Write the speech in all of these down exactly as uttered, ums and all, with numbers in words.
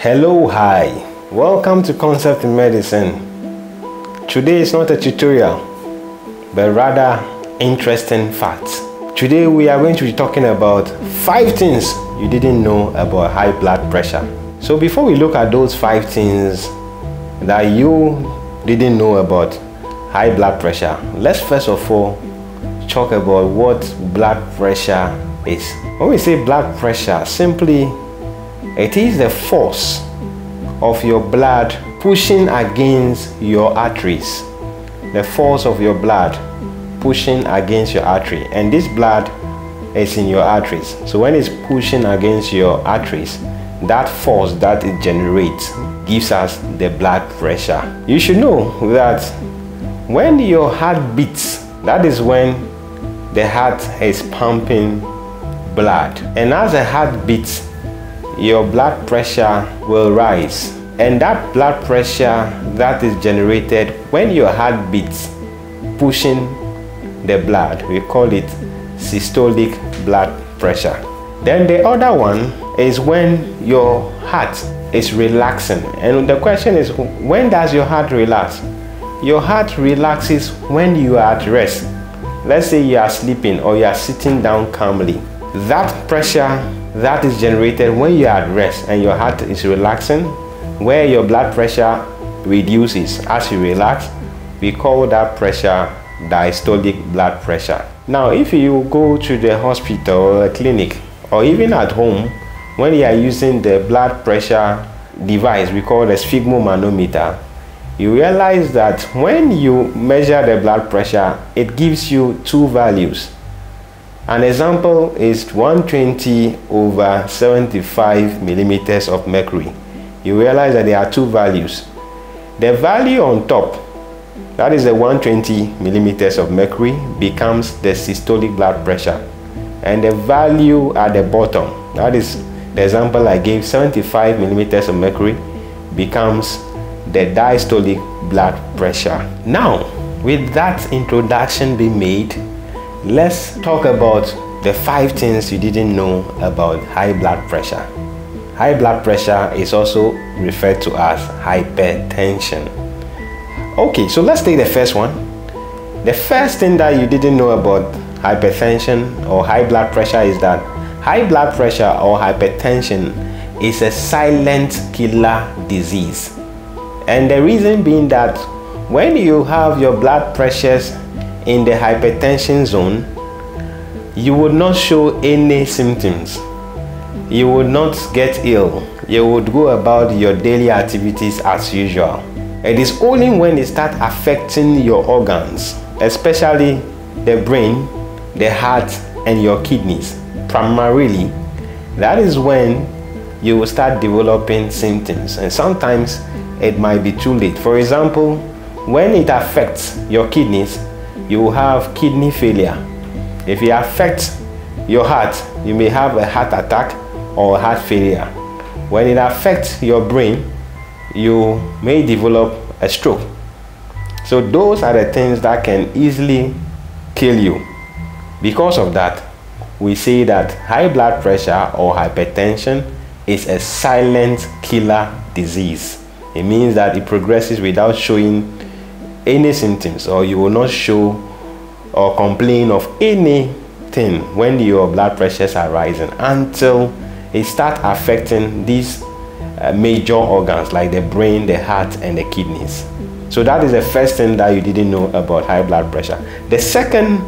Hello, hi, welcome to Concept in Medicine. Today is not a tutorial, but rather interesting facts. Today we are going to be talking about five things you didn't know about high blood pressure. So before we look at those five things that you didn't know about high blood pressure, let's first of all talk about what blood pressure is. When we say blood pressure, simply it is the force of your blood pushing against your arteries. The force of your blood pushing against your artery. And this blood is in your arteries. So when it's pushing against your arteries, that force that it generates gives us the blood pressure. You should know that when your heart beats, that is when the heart is pumping blood. And as the heart beats, your blood pressure will rise, and that blood pressure that is generated when your heart beats pushing the blood, we call it systolic blood pressure. Then the other one is when your heart is relaxing, and the question is, when does your heart relax? Your heart relaxes when you are at rest. Let's say you are sleeping or you are sitting down calmly. That pressure that is generated when you are at rest and your heart is relaxing, where your blood pressure reduces as you relax, we call that pressure diastolic blood pressure. Now if you go to the hospital or a clinic or even at home, when you are using the blood pressure device we call the sphygmomanometer, you realize that when you measure the blood pressure, it gives you two values. An example is one twenty over seventy-five millimeters of mercury. You realize that there are two values. The value on top, that is the one twenty millimeters of mercury, becomes the systolic blood pressure. And the value at the bottom, that is the example I gave, seventy-five millimeters of mercury, becomes the diastolic blood pressure. Now, with that introduction being made, let's talk about the five things you didn't know about high blood pressure. High blood pressure is also referred to as hypertension. Okay, so let's take the first one. The first thing that you didn't know about hypertension or high blood pressure is that high blood pressure or hypertension is a silent killer disease. And the reason being that when you have your blood pressures in the hypertension zone, you would not show any symptoms. You would not get ill. You would go about your daily activities as usual. It is only when it starts affecting your organs, especially the brain, the heart, and your kidneys, primarily, that is when you will start developing symptoms. And sometimes it might be too late. For example, when it affects your kidneys, you will have kidney failure. If it affects your heart, you may have a heart attack or heart failure. When it affects your brain, you may develop a stroke. So those are the things that can easily kill you. Because of that, we say that high blood pressure or hypertension is a silent killer disease. It means that it progresses without showing any symptoms, or you will not show or complain of anything when your blood pressures are rising, until it starts affecting these uh, major organs like the brain, the heart, and the kidneys. So that is the first thing that you didn't know about high blood pressure. The second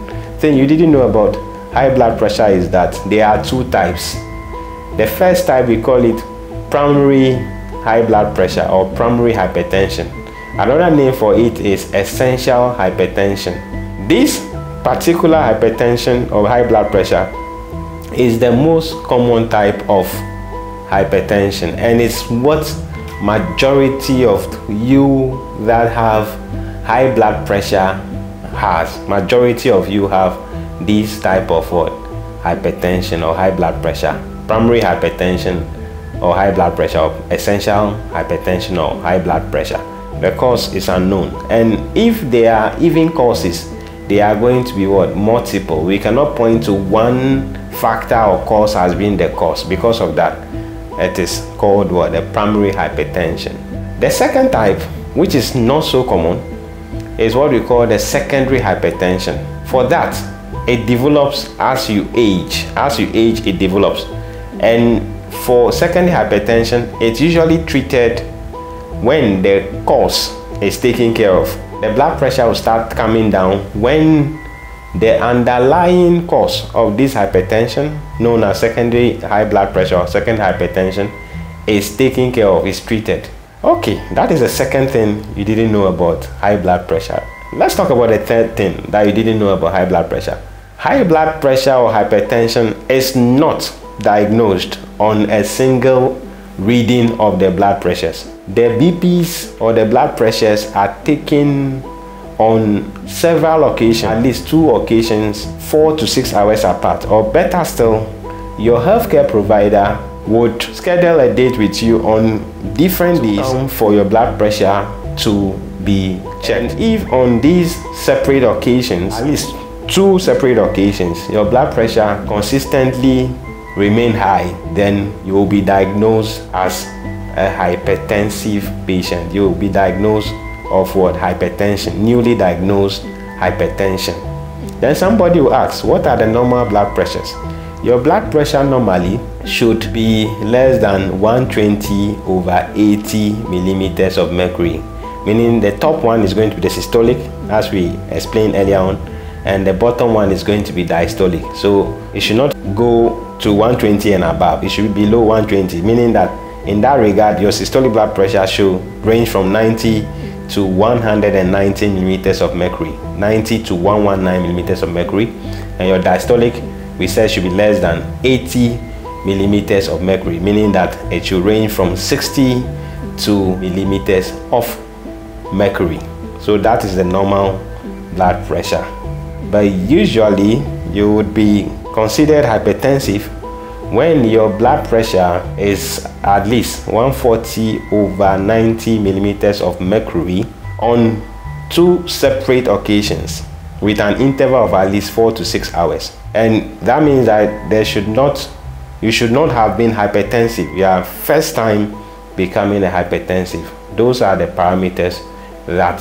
thing you didn't know about high blood pressure is that there are two types. The first type, we call it primary high blood pressure or primary hypertension. Another name for it is essential hypertension. This particular hypertension or high blood pressure is the most common type of hypertension, and it's what majority of you that have high blood pressure has. Majority of you have this type of what? Hypertension or high blood pressure. Primary hypertension or high blood pressure, or essential hypertension or high blood pressure. The cause is unknown, and if there are even causes, they are going to be what? Multiple. We cannot point to one factor or cause as being the cause. Because of that, It is called what? The primary hypertension. The second type, which is not so common, is what we call the secondary hypertension. For that, it develops as you age. As you age, it develops. And for secondary hypertension, it's usually treated when the cause is taken care of. The blood pressure will start coming down when the underlying cause of this hypertension, known as secondary high blood pressure or secondary hypertension, is taken care of, is treated. Okay, that is the second thing you didn't know about high blood pressure. Let's talk about the third thing that you didn't know about high blood pressure. High blood pressure or hypertension is not diagnosed on a single reading of the blood pressures. The B Ps or the blood pressures are taken on several occasions, at least two occasions, four to six hours apart. Or better still, your healthcare provider would schedule a date with you on different days for your blood pressure to be checked. And if on these separate occasions, at least two separate occasions, your blood pressure consistently remain high, then you will be diagnosed as a hypertensive patient. You will be diagnosed of what? Hypertension, newly diagnosed hypertension. Then somebody will ask, what are the normal blood pressures? Your blood pressure normally should be less than one twenty over eighty millimeters of mercury, meaning the top one is going to be the systolic, as we explained earlier on, and the bottom one is going to be diastolic. So it should not go to one twenty and above. It should be below one twenty, meaning that in that regard, your systolic blood pressure should range from ninety to one hundred ninety millimeters of mercury, ninety to one hundred nineteen millimeters of mercury, and your diastolic, we said, should be less than eighty millimeters of mercury, meaning that it should range from sixty to millimeters of mercury. So that is the normal blood pressure. But usually you would be considered hypertensive when your blood pressure is at least one forty over ninety millimeters of mercury on two separate occasions with an interval of at least four to six hours. And that means that there should not, you should not have been hypertensive. You are first time becoming a hypertensive. Those are the parameters that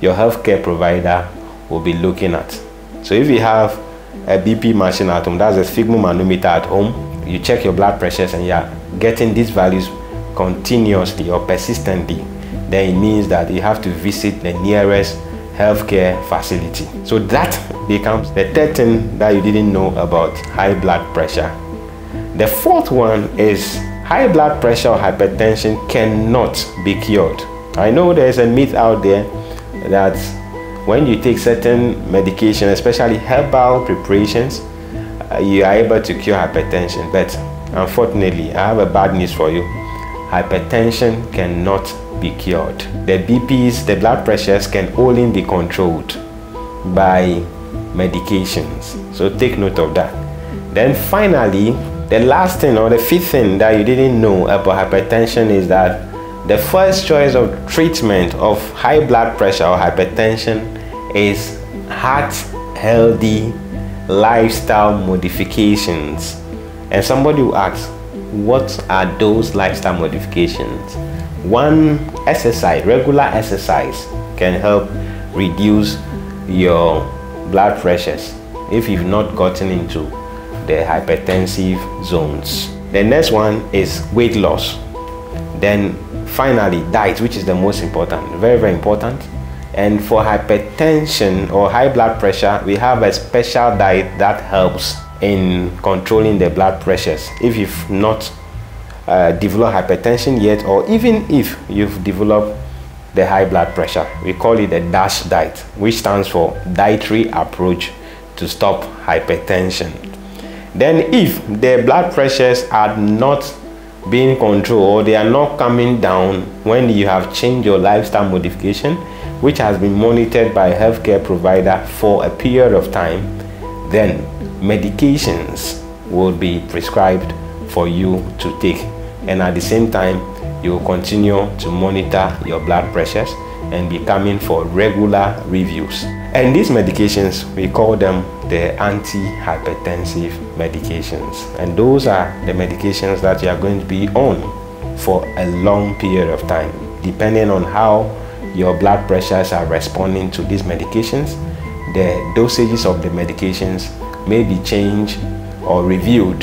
your healthcare provider will be looking at. So if you have a B P machine at home, that's a sphygmomanometer at home, you check your blood pressures and you are getting these values continuously or persistently, then it means that you have to visit the nearest healthcare facility. So that becomes the third thing that you didn't know about high blood pressure. The fourth one is high blood pressure or hypertension cannot be cured. I know there is a myth out there that when you take certain medication, especially herbal preparations, uh, you are able to cure hypertension. But unfortunately, I have a bad news for you. Hypertension cannot be cured. The B Ps, the blood pressures, can only be controlled by medications. So take note of that. Then finally, the last thing or the fifth thing that you didn't know about hypertension is that the first choice of treatment of high blood pressure or hypertension is heart-healthy lifestyle modifications. And somebody will ask, what are those lifestyle modifications? One, exercise, regular exercise can help reduce your blood pressures if you've not gotten into the hypertensive zones. The next one is weight loss. Then finally, diet, which is the most important, very, very important. And for hypertension or high blood pressure, we have a special diet that helps in controlling the blood pressures. If you've not uh, developed hypertension yet, or even if you've developed the high blood pressure, we call it the DASH diet, which stands for Dietary Approach to Stop Hypertension. Then if the blood pressures are not being controlled or they are not coming down when you have changed your lifestyle modification, which has been monitored by a healthcare provider for a period of time, then medications will be prescribed for you to take, and at the same time you will continue to monitor your blood pressures and be coming for regular reviews. And these medications, we call them the antihypertensive medications. And those are the medications that you are going to be on for a long period of time, depending on how your blood pressures are responding to these medications. The dosages of the medications may be changed or reviewed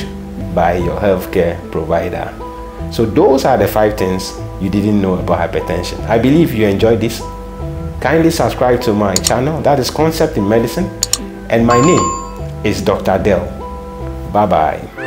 by your healthcare provider. So those are the five things you didn't know about hypertension. I believe you enjoyed this. Kindly subscribe to my channel, that is Concept in Medicine, and my name is Doctor Del. Bye bye.